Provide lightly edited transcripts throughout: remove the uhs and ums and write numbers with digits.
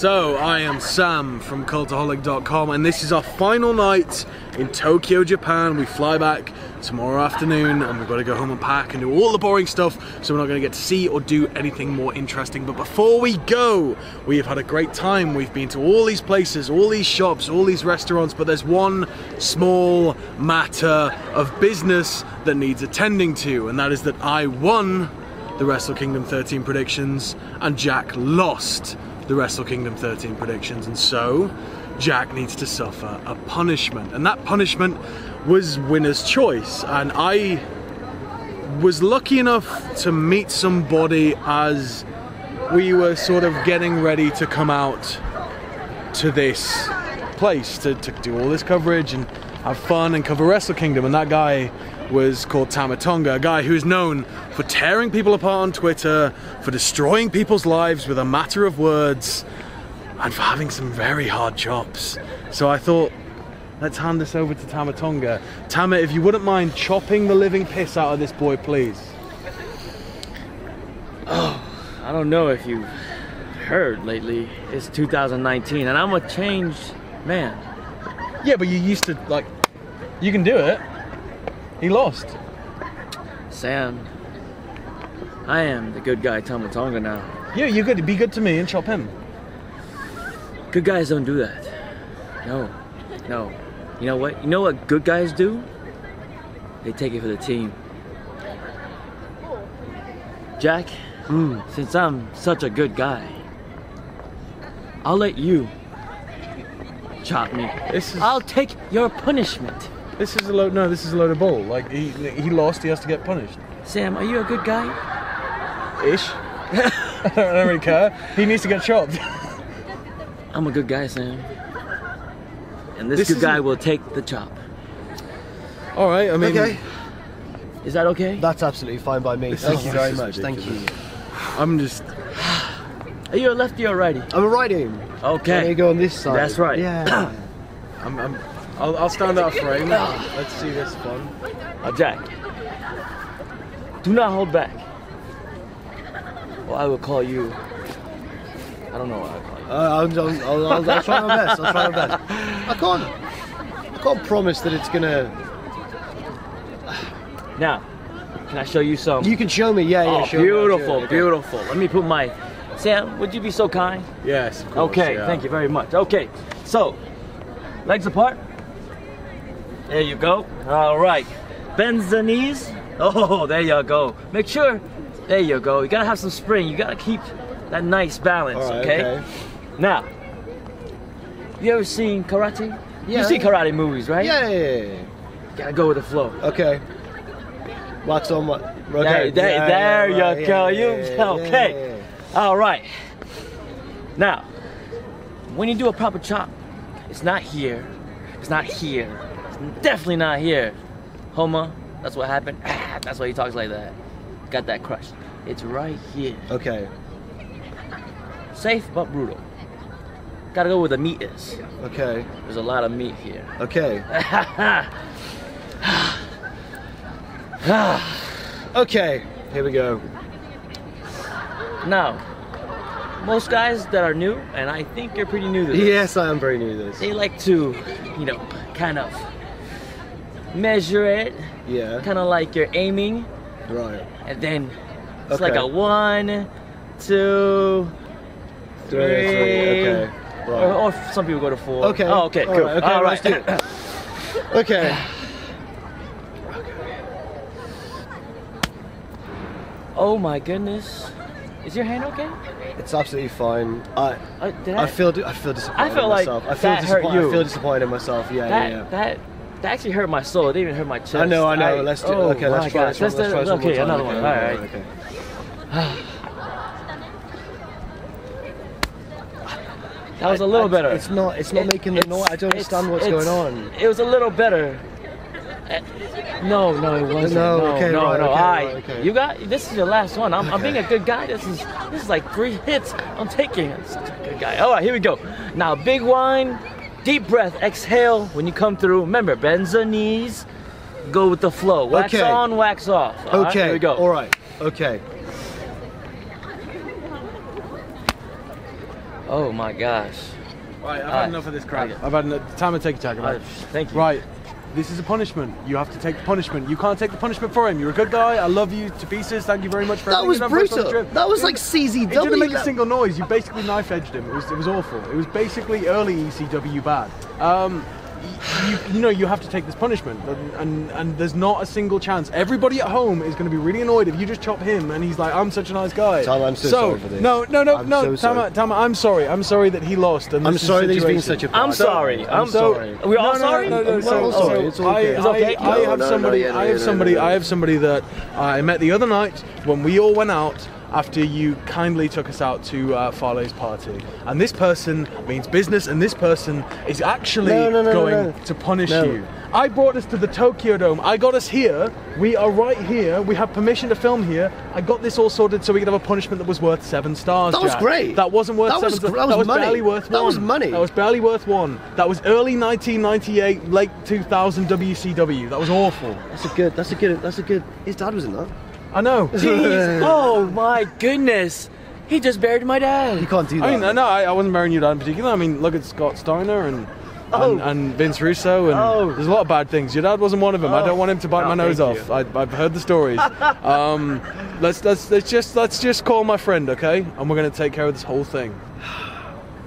So, I am Sam from Cultaholic.com, and this is our final night in Tokyo, Japan. We fly back tomorrow afternoon, and we've got to go home and pack and do all the boring stuff, so we're not going to get to see or do anything more interesting. But before we go, we have had a great time. We've been to all these places, all these shops, all these restaurants, but there's one small matter of business that needs attending to, and that is that I won the Wrestle Kingdom 13 predictions, and Jack lost the Wrestle Kingdom 13 predictions, and so Jack needs to suffer a punishment, and that punishment was winner's choice. And I was lucky enough to meet somebody as we were sort of getting ready to come out to this place to do all this coverage and have fun and cover Wrestle Kingdom, and that guy was called Tama Tonga, a guy who is known for tearing people apart on Twitter, for destroying people's lives with a matter of words, and for having some very hard chops. So I thought, let's hand this over to Tama Tonga. Tama, if you wouldn't mind chopping the living piss out of this boy, please. Oh, I don't know if you've heard lately, it's 2019 and I'm a changed man. Yeah, but you used to, like, you can do it. He lost. Sam, I am the good guy Tama Tonga now. Yeah, you're good. Be good to me and chop him. Good guys don't do that. No. No. You know what? You know what good guys do? They take it for the team. Jack, since I'm such a good guy, I'll let you chop me. I'll take your punishment. This is a load. No, this is a load of bull. Like he lost, he has to get punished. Sam, are you a good guy? Ish. I don't really care. He needs to get chopped. I'm a good guy, Sam. And this good guy will take the chop. All right. I mean, okay. Is that okay? That's absolutely fine by me. Thank you very much. Thank you. I'm just. Are you a lefty or a righty? I'm a righty. Okay. There you go on this side. That's right. Yeah. I'll stand out of frame. Let's see this one. Jack, do not hold back. Well, I will call you. I don't know what I'll call you. I'll try my best. I'll try my best. I can't promise that it's gonna. Now, can I show you some? You can show me. Yeah, yeah. Oh, sure. Beautiful, beautiful. Let me put my. Sam, would you be so kind? Yes. Of course, okay. Yeah. Thank you very much. Okay. So. Legs apart. There you go. All right. Bend the knees. Oh, there you go. Make sure. There you go. You gotta have some spring. You gotta keep that nice balance. Right, okay? Okay. Now, you ever seen karate? Yeah. You see karate movies, right? Yeah. You gotta go with the flow. Okay. Wax on what? Okay. There you go. Okay. All right. Now, when you do a proper chop. It's not here. It's not here. It's definitely not here. Homer, that's what happened. Ah, that's why he talks like that. Got that crush. It's right here. Okay. Safe but brutal. Gotta go where the meat is. Okay. There's a lot of meat here. Okay. Okay. Here we go. Now. Most guys that are new, and I think you're pretty new to this. Yes, I am very new to this. They like to, you know, kind of measure it. Yeah. Kind of like you're aiming. Right. And then it's like a 1, 2, 3. Okay. Right. Or some people go to 4. Okay. Oh, okay. Cool. Right. Okay. All right. Okay. Oh my goodness. Is your hand okay? It's absolutely fine. I feel disappointed in myself. Like I feel hurt you. I feel disappointed in myself. Yeah, that actually hurt my soul. It didn't even hurt my chest. I know. Let's do it. Okay, let's try this one. Okay, another one. All right. Okay. That was a little better. It's not making the noise. I don't understand what's going on. It was a little better. No, it wasn't. No. Okay. You got this is your last one. I'm being a good guy. This is like 3 hits I'm taking. I'm such a good guy. All right, here we go. Now, big whine, deep breath, exhale when you come through. Remember, bend the knees, go with the flow. Wax on, wax off. All right, here we go. All right. Okay. Oh my gosh. Right, I've had enough of this crap. I've had enough. Tama, take your tag. Right. Thank you. Right, this is a punishment. You have to take the punishment. You can't take the punishment for him. You're a good guy. I love you to pieces. Thank you very much for everything. That was brutal. That was like CZW. It didn't make a single noise. You basically knife edged him. It was awful. It was basically early ECW bad. You know, you have to take this punishment, and there's not a single chance. Everybody at home is going to be really annoyed if you just chop him, and he's like, I'm such a nice guy. Tama, I'm so sorry for this. No, Tama, I'm sorry. I'm sorry that he lost. And I'm sorry that he's been such a bad guy. I'm sorry. Are we all sorry? No, it's okay. I have somebody that I met the other night when we all went out after you kindly took us out to Farley's party. And this person means business, and this person is actually going to punish you. I brought us to the Tokyo Dome. I got us here. We are right here. We have permission to film here. I got this all sorted so we could have a punishment that was worth 7 stars. That was great. That wasn't worth 7 stars. That was barely worth 1. That was money. That was barely worth 1. That was early 1998, late 2000 WCW. That was awful. That's a good. His dad was in that. I know. Jeez. Oh my goodness. He just buried my dad. You can't do that. I mean, no, I wasn't burying your dad in particular. I mean, look at Scott Steiner and Vince Russo, and there's a lot of bad things. Your dad wasn't one of them. I don't want him to bite my nose off. I've heard the stories. Let's just call my friend, okay? And we're gonna take care of this whole thing.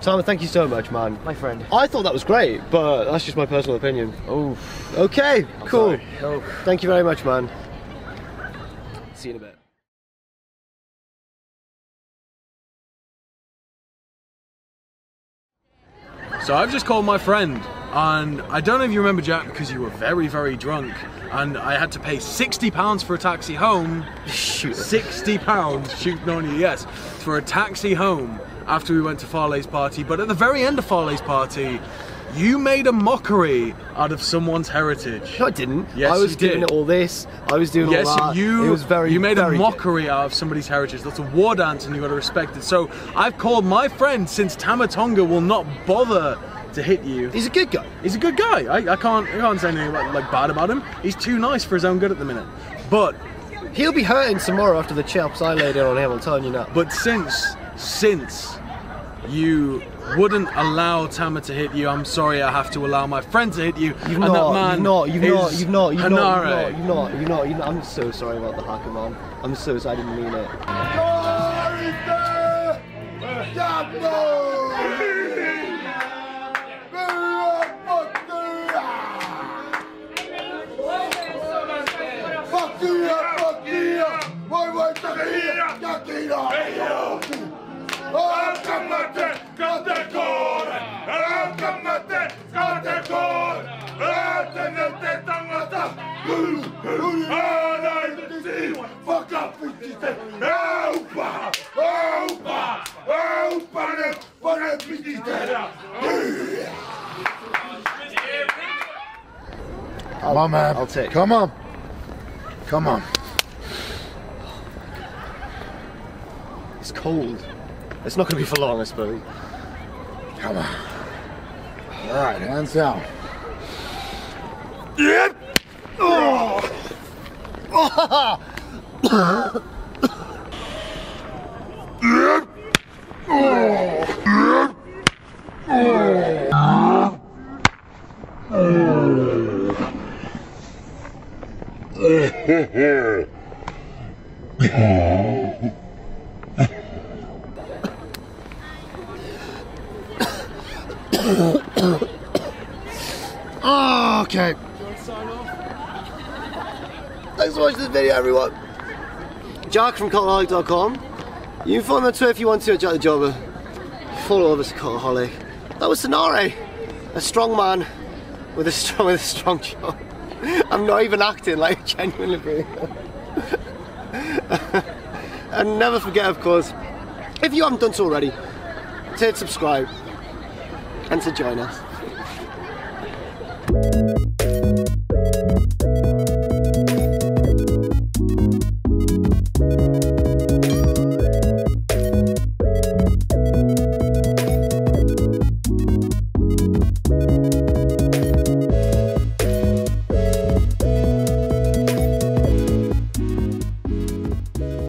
Tama, thank you so much, man. My friend. I thought that was great, but that's just my personal opinion. Oh. Okay. I'm cool. Oh. Thank you very much, man. See you in a bit. So I've just called my friend, and I don't know if you remember, Jack, because you were very, very drunk, and I had to pay £60 for a taxi home. Shoot. £60, shoot, yes, for a taxi home after we went to Farley's party. But at the very end of Farley's party, you made a mockery out of someone's heritage. No, I didn't. Yes, I was doing all this. I was doing all that. Yes, you. It was very. You made a mockery out of somebody's heritage. That's a war dance, and you got to respect it. So I've called my friend, since Tama Tonga will not bother to hit you. He's a good guy. He's a good guy. I can't say anything bad about him. He's too nice for his own good at the minute. But he'll be hurting tomorrow after the chops I laid in on him. I'm telling you now. But since you wouldn't allow Tama to hit you, I'm sorry, I have to allow my friend to hit you. You've not. I'm so sorry about the hacker, man. I'm so sorry, I didn't mean it. I'll take. Come on. It's cold. It's not going to be for long, I suppose. Come on. All right, hands down. Yep. Oh. Okay. Do you want to sign off? Thanks for watching this video, everyone. Jack from Cultaholic.com. You can follow me on Twitter if you want to, at Jack the Jobber. Follow all of us at Cultaholic. That was Henare, a strong man with a strong jaw. I'm not even acting, like, genuinely brilliant. And never forget, of course, if you haven't done so already, to hit subscribe and to join us.